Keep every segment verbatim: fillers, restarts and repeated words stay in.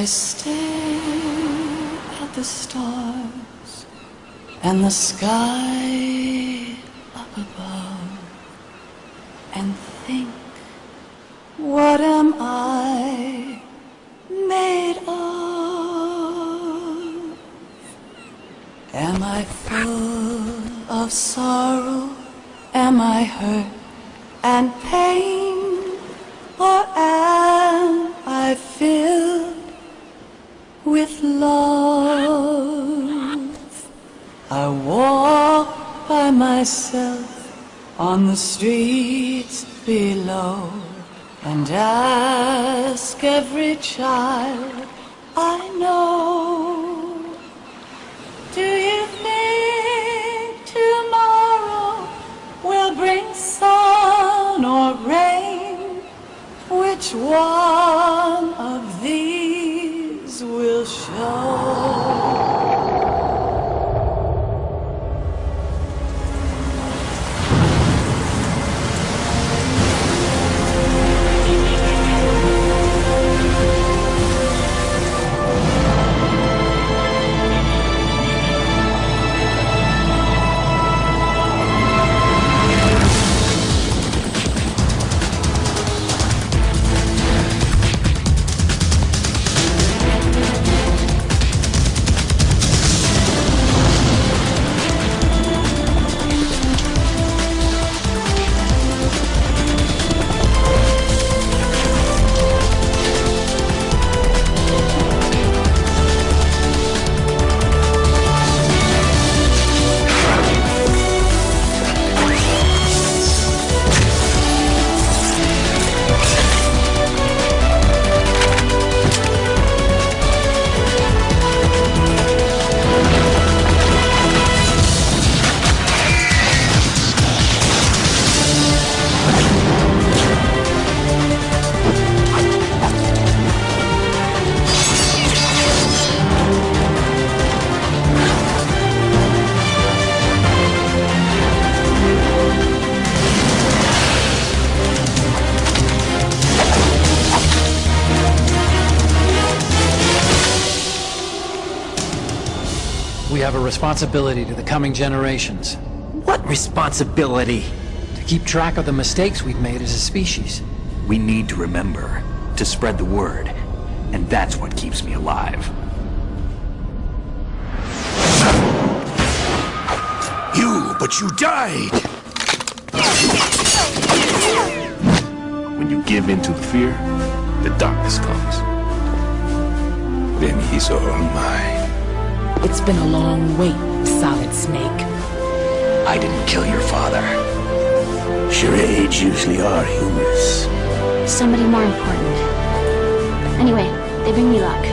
I stare at the stars and the sky up above and think, what am I made of? Am I full of sorrow? Am I hurt and pain? Or am I filled with love? I walk by myself on the streets below and ask every child I know, do you think tomorrow will bring sun or rain? Which one of these will show? Responsibility to the coming generations. What responsibility? To keep track of the mistakes we've made as a species. We need to remember, to spread the word, and that's what keeps me alive. You, but you died! When you give in to the fear, the darkness comes. Then he's all mine. It's been a long wait, Solid Snake. I didn't kill your father. Charades usually are humorous. Somebody more important. Anyway, they bring me luck.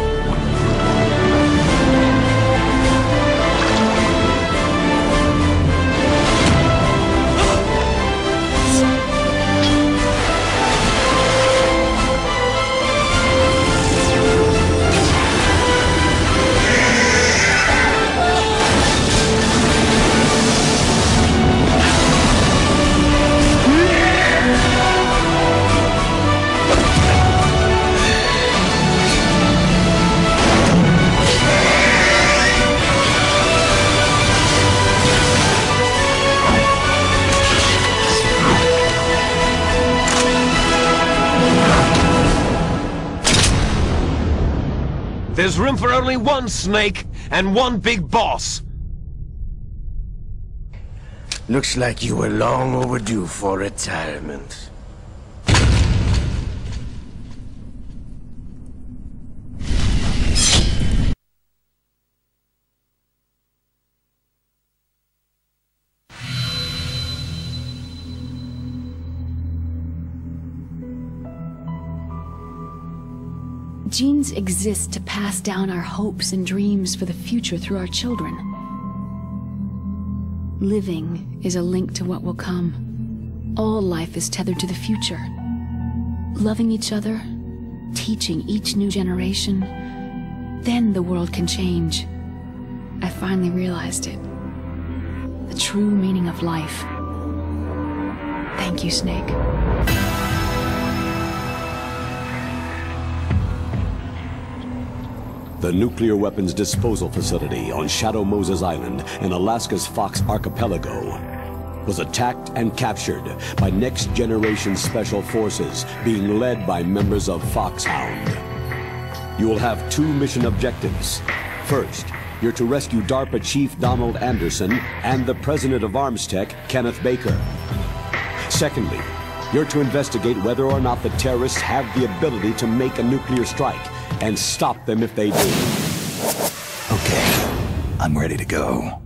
There's room for only one snake and one big boss. Looks like you were long overdue for retirement. Genes exist to pass down our hopes and dreams for the future through our children. Living is a link to what will come. All life is tethered to the future. Loving each other, teaching each new generation, then the world can change. I finally realized it. The true meaning of life. Thank you, Snake. The nuclear weapons disposal facility on Shadow Moses Island in Alaska's Fox archipelago was attacked and captured by next-generation special forces being led by members of Foxhound. You will have two mission objectives. First, you're to rescue DARPA Chief Donald Anderson and the President of Arms Tech, Kenneth Baker. Secondly, you're to investigate whether or not the terrorists have the ability to make a nuclear strike and stop them if they do. Okay, I'm ready to go.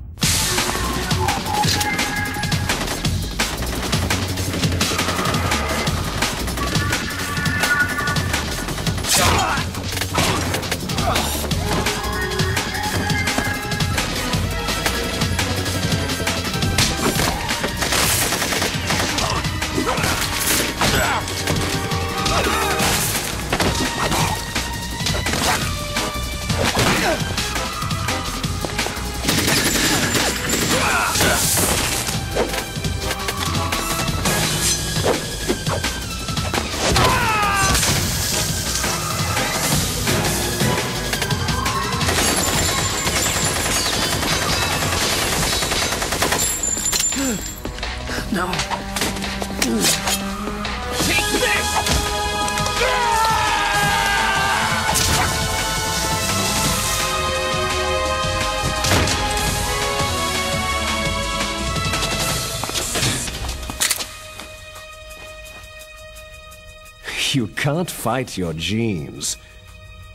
You can't fight your genes.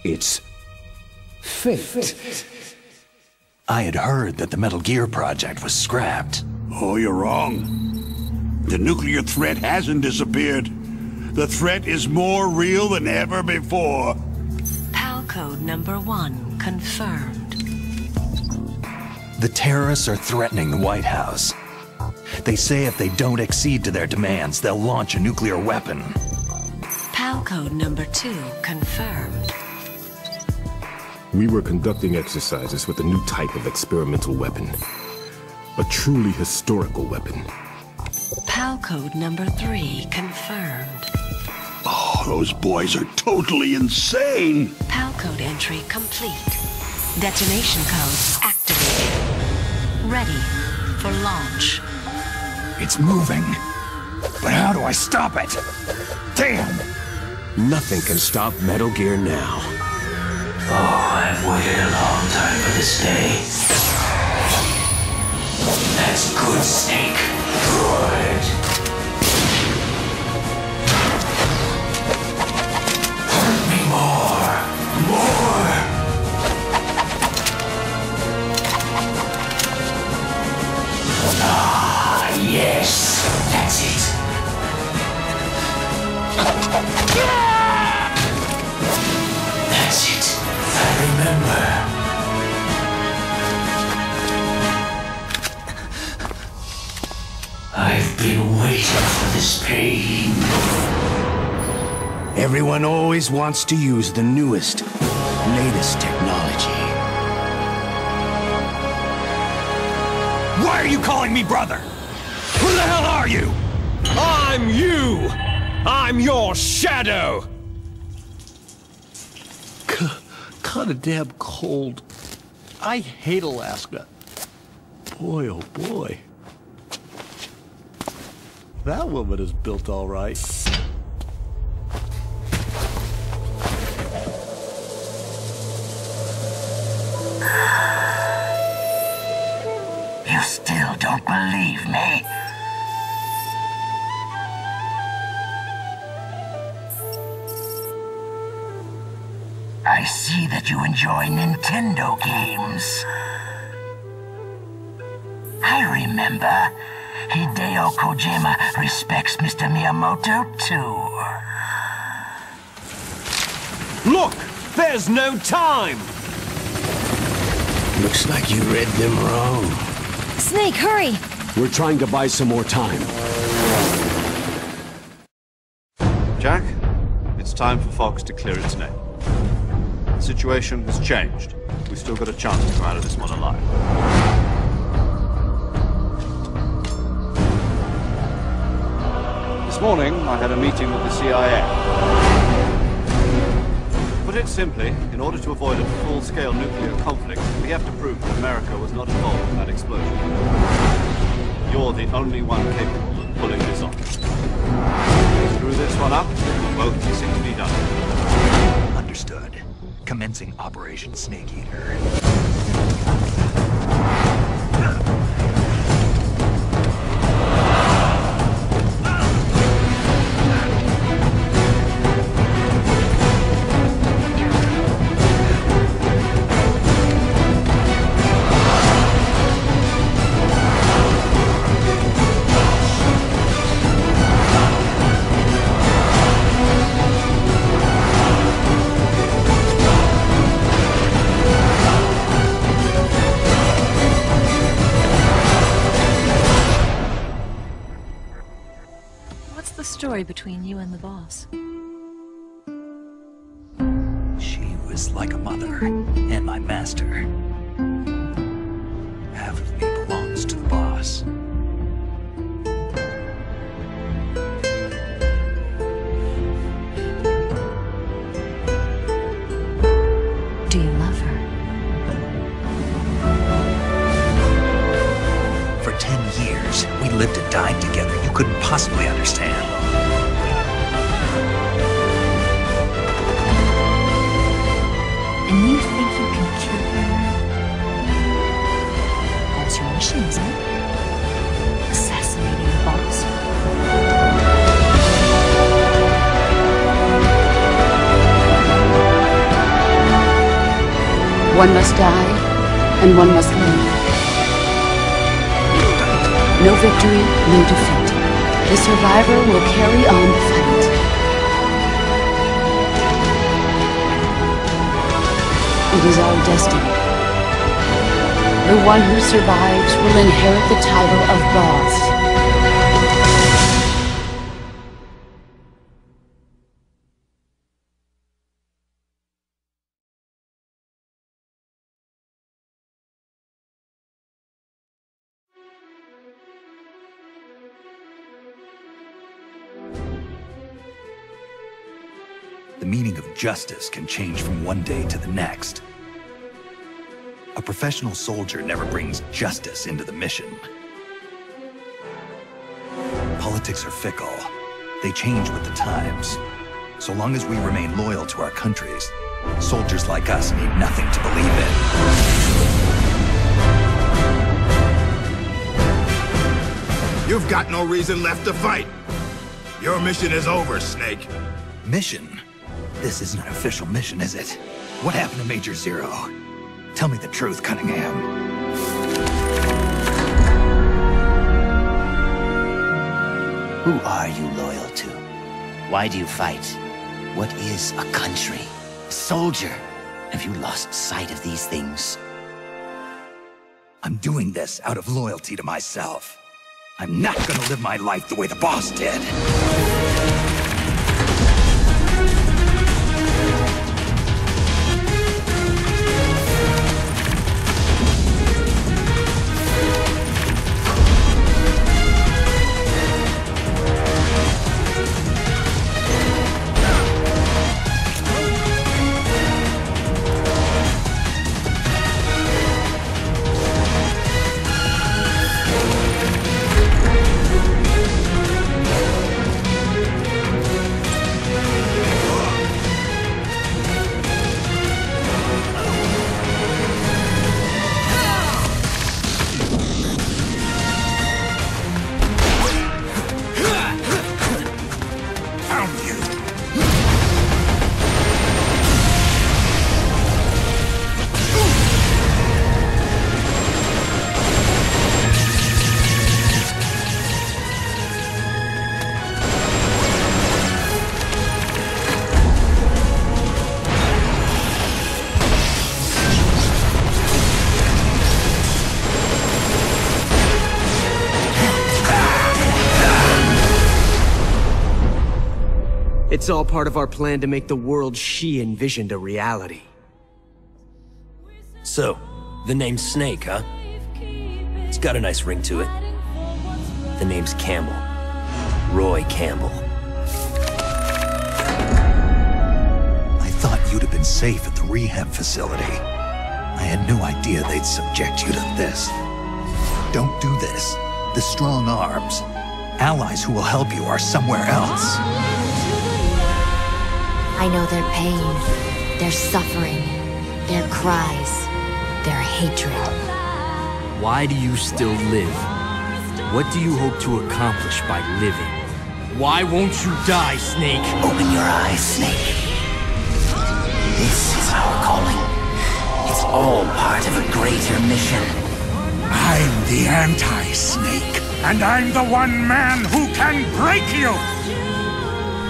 It's fate. I had heard that the Metal Gear project was scrapped. Oh, you're wrong. The nuclear threat hasn't disappeared. The threat is more real than ever before. P A L code number one confirmed. The terrorists are threatening the White House. They say if they don't accede to their demands, they'll launch a nuclear weapon. P A L code number two confirmed. We were conducting exercises with a new type of experimental weapon. A truly historical weapon. P A L code number three confirmed. Oh, those boys are totally insane! P A L code entry complete. Detonation codes activated. Ready for launch. It's moving. But how do I stop it? Damn! Nothing can stop Metal Gear now. Oh, I've waited a long time for this day. That's good, Snake. Good. Everyone always wants to use the newest, latest technology. Why are you calling me brother? Who the hell are you? I'm you! I'm your shadow! Kinda damn cold. I hate Alaska. Boy, oh boy. That woman is built all right. You still don't believe me? I see that you enjoy Nintendo games. I remember. Hideo Kojima respects Mister Miyamoto, too. Look! There's no time! Looks like you read them wrong. Snake, hurry! We're trying to buy some more time. Jack, it's time for Fox to clear its name. The situation has changed. We've still got a chance to come out of this one alive. This morning, I had a meeting with the C I A. Put it Quite simply, in order to avoid a full-scale nuclear conflict, we have to prove that America was not involved in that explosion. You're the only one capable of pulling this off. Screw this one up, and we'll both be sick to be done. Understood. Commencing Operation Snake Eater. Between you and the boss. She was like a mother and my master. Half of me belongs to the boss. Do you love her? For ten years, we lived and died together. You couldn't possibly understand. Isn't it? Assassinating the boss. One must die, and one must live. No victory, no defeat. The survivor will carry on the fight. It is our destiny. The one who survives will inherit the title of boss. The meaning of justice can change from one day to the next. A professional soldier never brings justice into the mission. Politics are fickle. They change with the times. So long as we remain loyal to our countries, soldiers like us need nothing to believe in. You've got no reason left to fight. Your mission is over, Snake. Mission? This isn't an official mission, is it? What happened to Major Zero? Tell me the truth, Cunningham. Who are you loyal to? Why do you fight? What is a country? A soldier? Have you lost sight of these things? I'm doing this out of loyalty to myself. I'm not gonna live my life the way the boss did. It's all part of our plan to make the world she envisioned a reality. So, the name's Snake, huh? It's got a nice ring to it. The name's Campbell. Roy Campbell. I thought you'd have been safe at the rehab facility. I had no idea they'd subject you to this. Don't do this. The strong arms. Allies who will help you are somewhere else. I know their pain, their suffering, their cries, their hatred. Why do you still live? What do you hope to accomplish by living? Why won't you die, Snake? Open your eyes, Snake. This is our calling. It's all part of a greater mission. I'm the anti-Snake, and I'm the one man who can break you!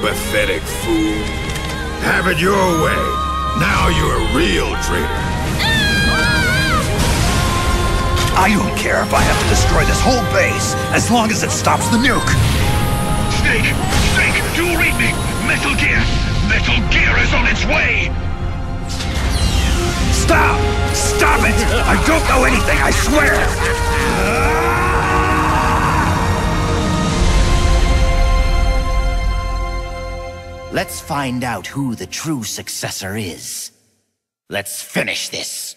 Pathetic fool. Have it your way. Now you're a real traitor. I don't care if I have to destroy this whole base, as long as it stops the nuke. Snake! Snake! Do you read me? Metal Gear! Metal Gear is on its way! Stop! Stop it! I don't know anything, I swear! Let's find out who the true successor is. Let's finish this.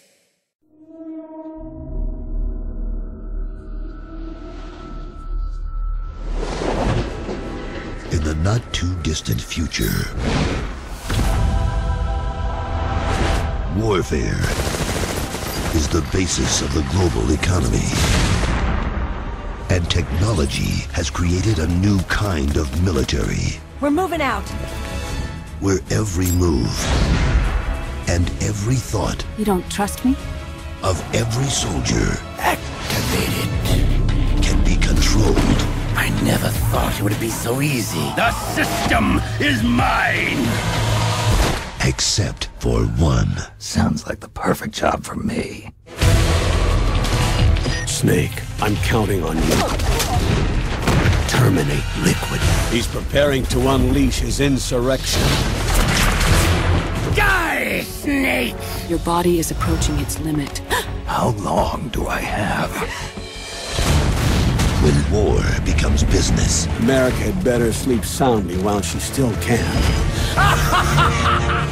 In the not-too-distant future, warfare is the basis of the global economy. And technology has created a new kind of military. We're moving out. Where every move and every thought... You don't trust me? ...of every soldier... Activated. ...can be controlled. I never thought it would be so easy. The system is mine! Except for one. Sounds like the perfect job for me. Snake, I'm counting on you. Terminate Liquid. He's preparing to unleash his insurrection. Die, Snake! Your body is approaching its limit. How long do I have? When war becomes business. America had better sleep soundly while she still can.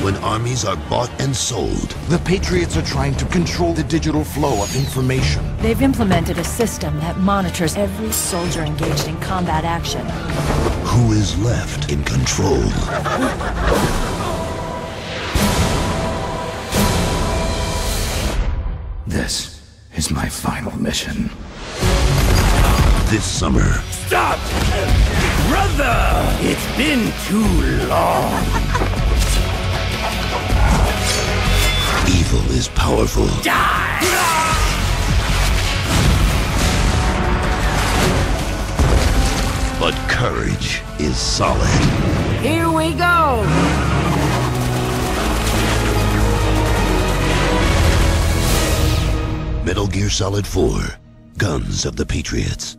When armies are bought and sold. The Patriots are trying to control the digital flow of information. They've implemented a system that monitors every soldier engaged in combat action. Who is left in control? This is my final mission. This summer. Stop! Brother! It's been too long. Evil is powerful. Die! But courage is solid. Here we go! Metal Gear Solid four, Guns of the Patriots.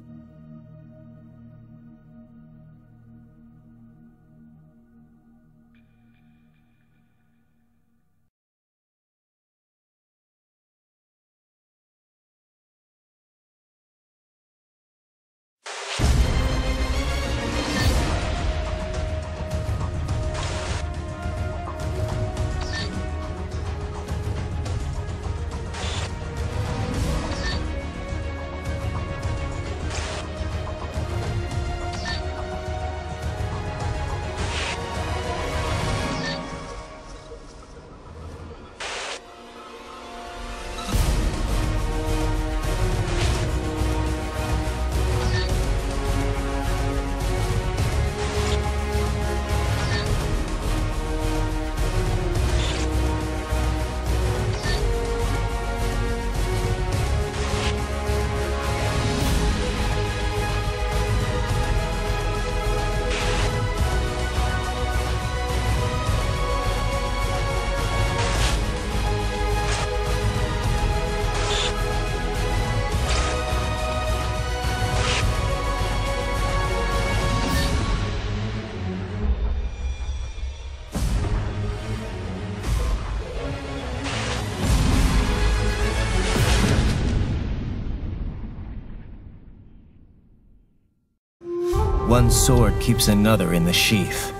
One sword keeps another in the sheath.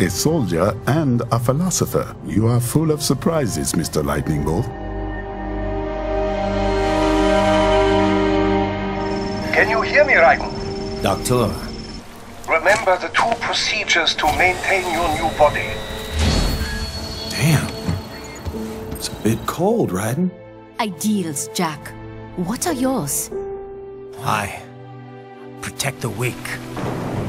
a soldier, and a philosopher. You are full of surprises, Mister Lightning Bolt. Can you hear me, Raiden? Doctor. Remember the two procedures to maintain your new body. Damn. It's a bit cold, Raiden. Ideals, Jack. What are yours? I protect the weak.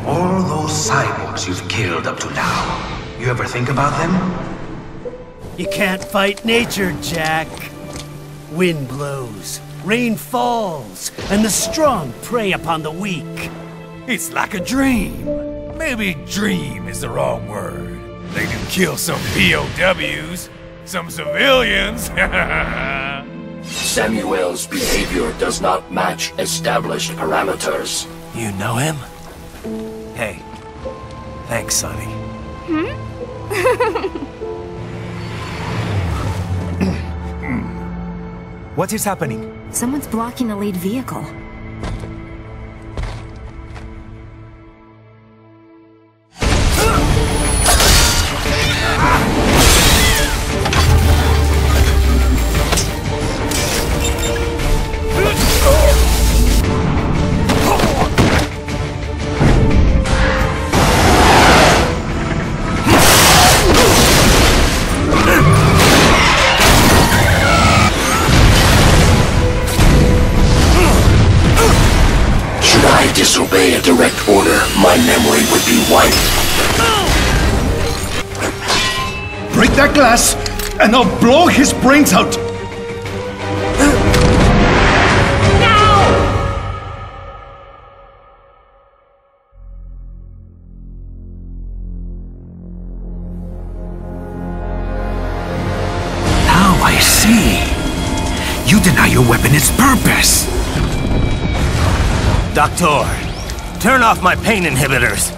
All those cyborgs you've killed up to now, you ever think about them? You can't fight nature, Jack. Wind blows, rain falls, and the strong prey upon the weak. It's like a dream. Maybe dream is the wrong word. They can kill some P O Ws, some civilians. Samuel's behavior does not match established parameters. You know him? Hey, thanks, Sonny. Hmm? What is happening? Someone's blocking the lead vehicle. Disobey a direct order, my memory would be wiped. Break that glass, and I'll blow his brains out! Now! Now I see. You deny your weapon its purpose. Doctor, turn off my pain inhibitors.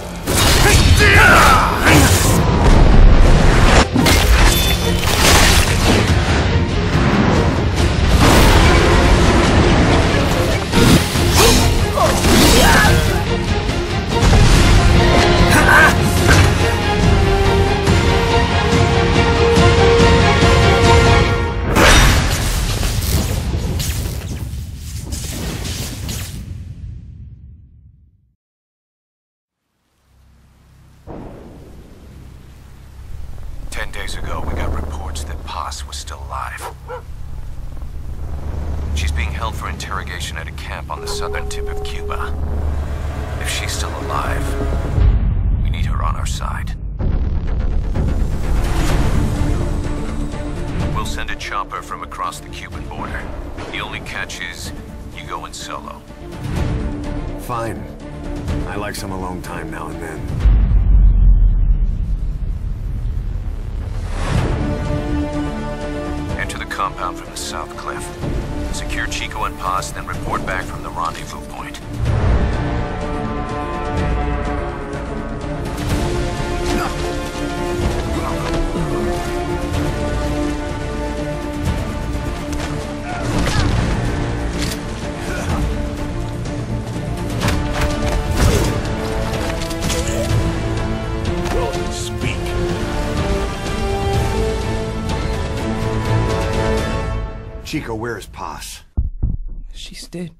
Chico, where is Paz? She's dead.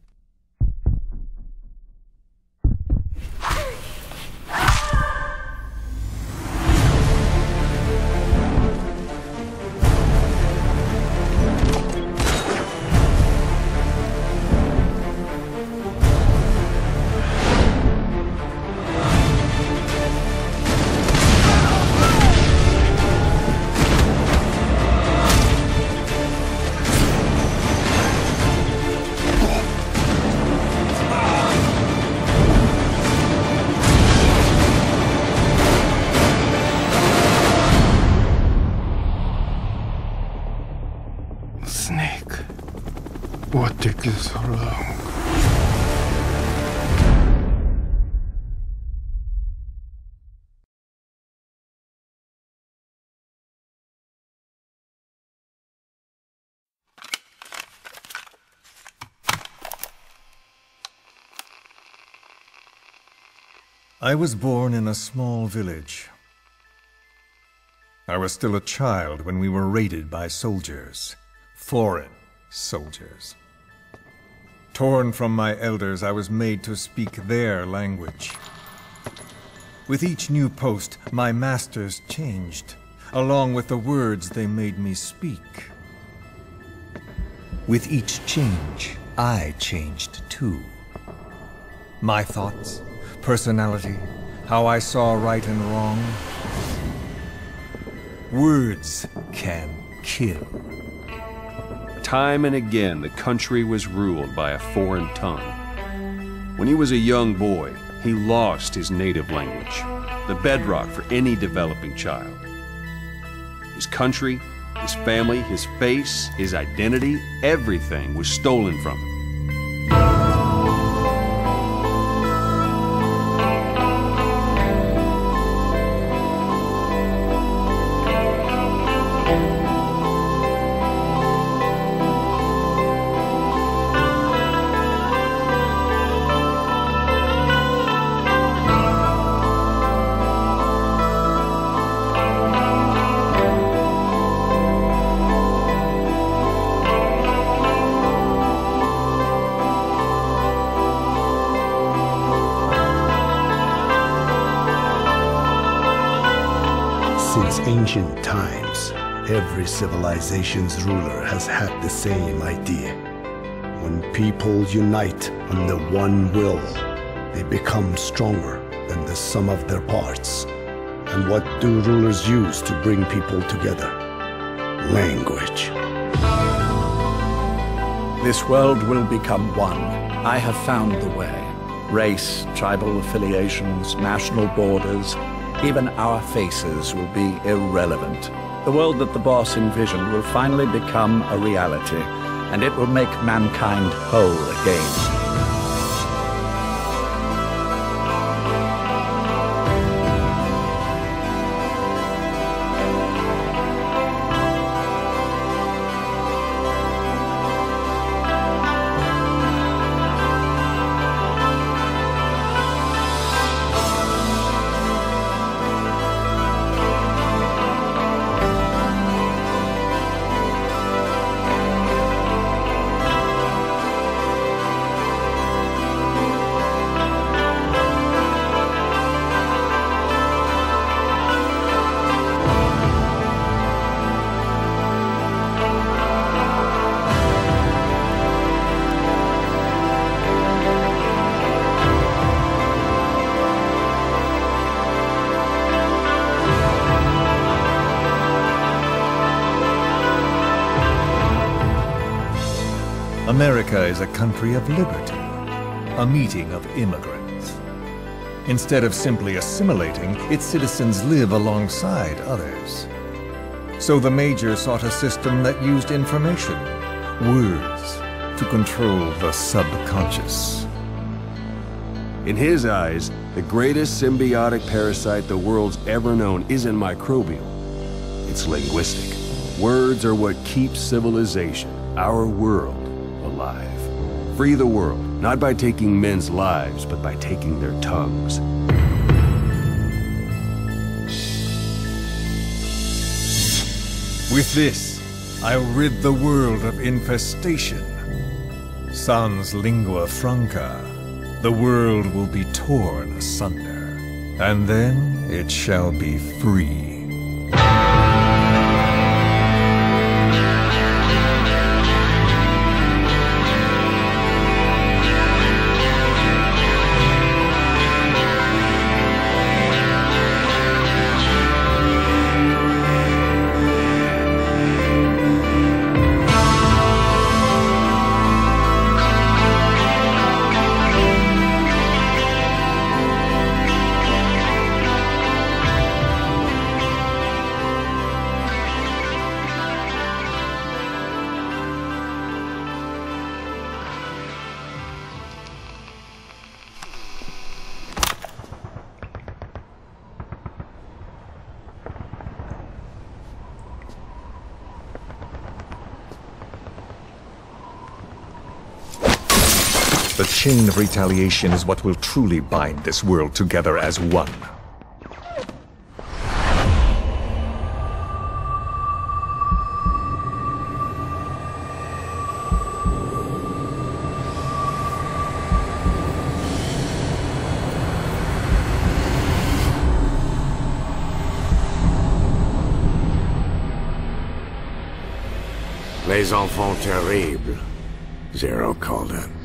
So long. I was born in a small village. I was still a child when we were raided by soldiers. Foreign soldiers. Torn from my elders, I was made to speak their language. With each new post, my masters changed, along with the words they made me speak. With each change, I changed too. My thoughts, personality, how I saw right and wrong. Words can kill. Time and again, the country was ruled by a foreign tongue. When he was a young boy, he lost his native language, the bedrock for any developing child. His country, his family, his face, his identity, everything was stolen from him. Ancient times, every civilization's ruler has had the same idea. When people unite under one will, they become stronger than the sum of their parts. And what do rulers use to bring people together? Language. This world will become one. I have found the way. Race, tribal affiliations, national borders, even our faces will be irrelevant. The world that the boss envisioned will finally become a reality, and it will make mankind whole again. America is a country of liberty, a meeting of immigrants. Instead of simply assimilating, its citizens live alongside others. So the major sought a system that used information, words, to control the subconscious. In his eyes, the greatest symbiotic parasite the world's ever known isn't microbial, it's linguistic. Words are what keep civilization, our world, alive. Free the world, not by taking men's lives, but by taking their tongues. With this, I'll rid the world of infestation. Sans lingua franca, the world will be torn asunder, and then it shall be free. The chain of retaliation is what will truly bind this world together as one. Les Enfants Terribles, Zero called it.